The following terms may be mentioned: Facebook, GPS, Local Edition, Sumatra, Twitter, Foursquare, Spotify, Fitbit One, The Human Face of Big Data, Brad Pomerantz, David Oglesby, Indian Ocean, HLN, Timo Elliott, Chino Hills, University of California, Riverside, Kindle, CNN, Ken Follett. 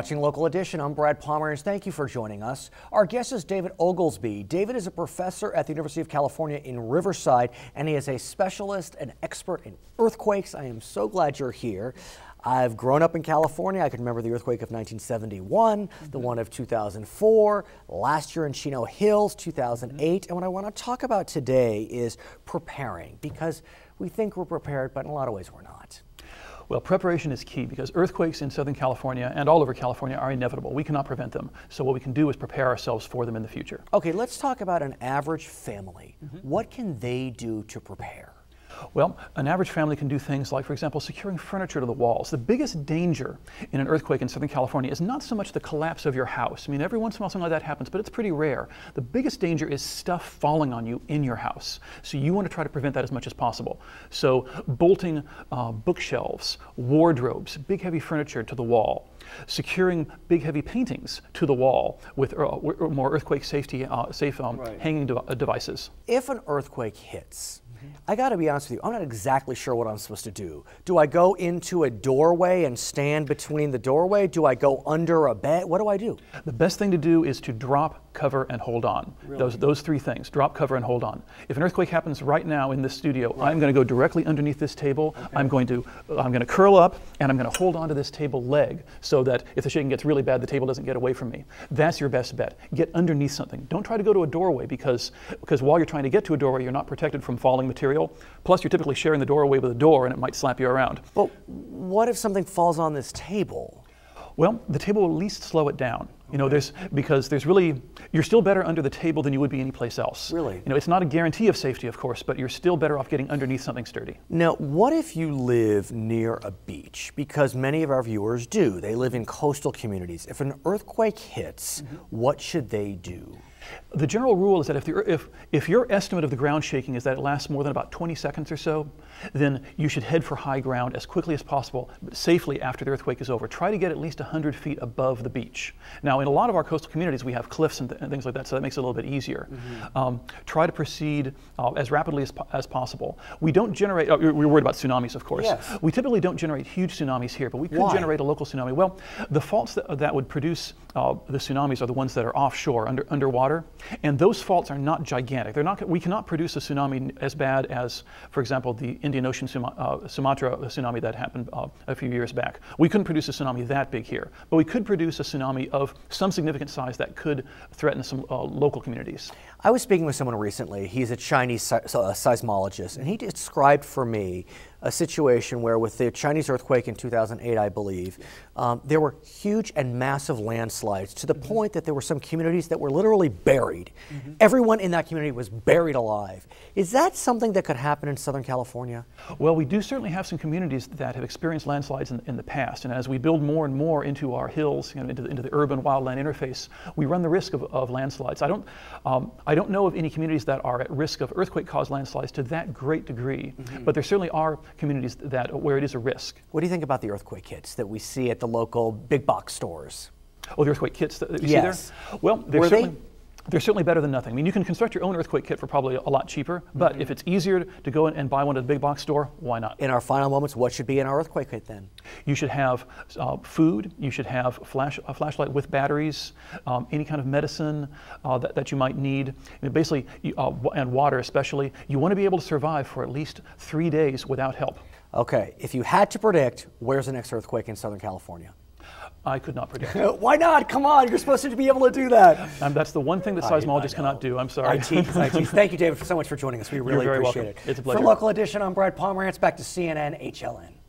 watching Local Edition. I'm Brad Pomerantz. Thank you for joining us. Our guest is David Oglesby. David is a professor at the University of California in Riverside, and he is a specialist and expert in earthquakes. I am so glad you're here. I've grown up in California. I can remember the earthquake of 1971, the one of 2004, last year in Chino Hills, 2008. And what I want to talk about today is preparing, because we think we're prepared, but in a lot of ways we're not. Well, preparation is key because earthquakes in Southern California and all over California are inevitable. We cannot prevent them. So what we can do is prepare ourselves for them in the future. Okay, let's talk about an average family. What can they do to prepare? Well, an average family can do things like, for example, securing furniture to the walls. The biggest danger in an earthquake in Southern California is not so much the collapse of your house. I mean, every once in a while something like that happens, but it's pretty rare. The biggest danger is stuff falling on you in your house. So you want to try to prevent that as much as possible. So bolting bookshelves, wardrobes, big heavy furniture to the wall, securing big heavy paintings to the wall with more earthquake safety, hanging devices. If an earthquake hits, I got to be honest with you, I'm not exactly sure what I'm supposed to do. Do I go into a doorway and stand between the doorway? Do I go under a bed? What do I do? The best thing to do is to drop, cover, and hold on. Really? Those three things, drop, cover, and hold on. If an earthquake happens right now in this studio, I'm going to go directly underneath this table. Okay. I'm going to curl up, and I'm going to hold on to this table leg so that if the shaking gets really bad, the table doesn't get away from me. That's your best bet. Get underneath something. Don't try to go to a doorway because while you're trying to get to a doorway, you're not protected from falling material. Plus, you're typically sharing the doorway with a door, and it might slap you around. But what if something falls on this table? Well, the table will at least slow it down. You know, you're still better under the table than you would be anyplace else. Really? You know, it's not a guarantee of safety, of course, but you're still better off getting underneath something sturdy. Now, what if you live near a beach? Because many of our viewers do. They live in coastal communities. If an earthquake hits, what should they do? The general rule is that if your estimate of the ground shaking is that it lasts more than about 20 seconds or so, then you should head for high ground as quickly as possible, but safely after the earthquake is over. Try to get at least 100 feet above the beach. Now, in a lot of our coastal communities, we have cliffs and things like that, so that makes it a little bit easier. Try to proceed as rapidly as possible. We don't generate, we're worried about tsunamis, of course. Yes. We typically don't generate huge tsunamis here, but we could generate a local tsunami. Well, the faults that would produce the tsunamis are the ones that are offshore, underwater. And those faults are not gigantic. We cannot produce a tsunami as bad as, for example, the Indian Ocean Sumatra tsunami that happened a few years back. We couldn't produce a tsunami that big here, but we could produce a tsunami of some significant size that could threaten some local communities. I was speaking with someone recently. He's a Chinese seismologist, and he described for me a situation where with the Chinese earthquake in 2008, I believe, there were huge and massive landslides to the point that there were some communities that were literally buried. Everyone in that community was buried alive. Is that something that could happen in Southern California? Well, we do certainly have some communities that have experienced landslides in the past. And as we build more and more into our hills, you know, into the urban wildland interface, we run the risk of landslides. I don't know of any communities that are at risk of earthquake-caused landslides to that great degree, but there certainly are communities where it is a risk. What do you think about the earthquake kits that we see at the local big box stores? Oh, the earthquake kits that you see there? Well, they're certainly better than nothing. I mean, you can construct your own earthquake kit for probably a lot cheaper, but if it's easier to go in and buy one at the big box store, why not? In our final moments, what should be in our earthquake kit then? You should have food, you should have a flashlight with batteries, any kind of medicine that you might need, and basically, and water especially. You want to be able to survive for at least 3 days without help. Okay, if you had to predict, where's the next earthquake in Southern California? I could not predict. Why not? Come on, you're supposed to be able to do that. That's the one thing that seismologists cannot do. I'm sorry. I tease. Thank you, David, so much for joining us. We really appreciate it. It's a pleasure. For Local Edition, I'm Brad Pomerantz, back to CNN, HLN.